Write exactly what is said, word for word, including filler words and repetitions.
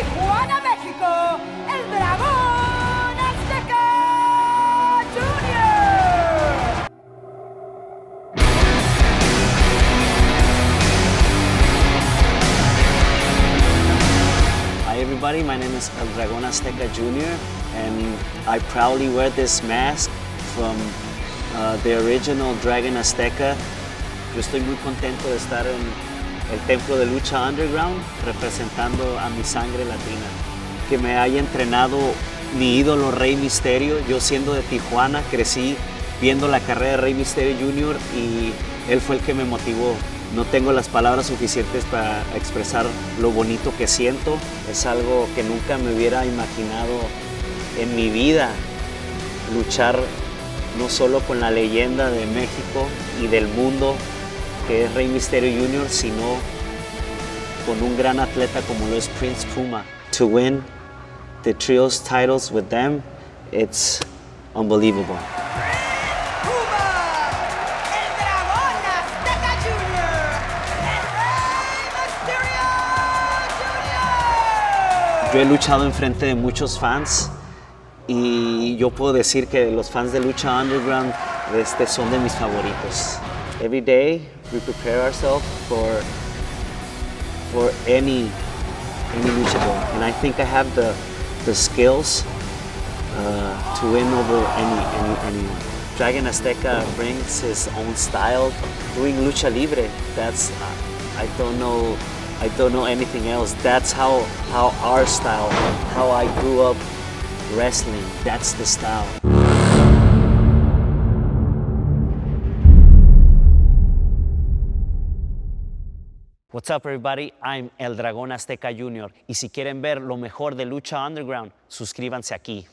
Tijuana, México, El Dragón Azteca junior Hi everybody, my name is El Dragón Azteca junior and I proudly wear this mask from uh, the original Dragon Azteca. Yo estoy muy contento de estar en el templo de Lucha Underground, representando a mi sangre latina. Que me haya entrenado mi ídolo Rey Mysterio. Yo siendo de Tijuana, crecí viendo la carrera de Rey Mysterio junior y él fue el que me motivó. No tengo las palabras suficientes para expresar lo bonito que siento. Es algo que nunca me hubiera imaginado en mi vida. Luchar no solo con la leyenda de México y del mundo, que es Rey Mysterio junior, sino con un gran atleta como lo es Prince Puma. To win the trios titles with them, it's unbelievable. Prince Puma, El Dragón Azteca junior, el Rey Mysterio junior Yo he luchado enfrente de muchos fans y yo puedo decir que los fans de Lucha Underground este, son de mis favoritos. Every day we prepare ourselves for for any any luchador, and I think I have the the skills uh, to win over any any anyone. Dragon Azteca brings his own style, doing lucha libre. That's I don't know I don't know anything else. That's how how our style, how I grew up wrestling. That's the style. What's up everybody, I'm El Dragón Azteca junior Y si quieren ver lo mejor de Lucha Underground, suscríbanse aquí.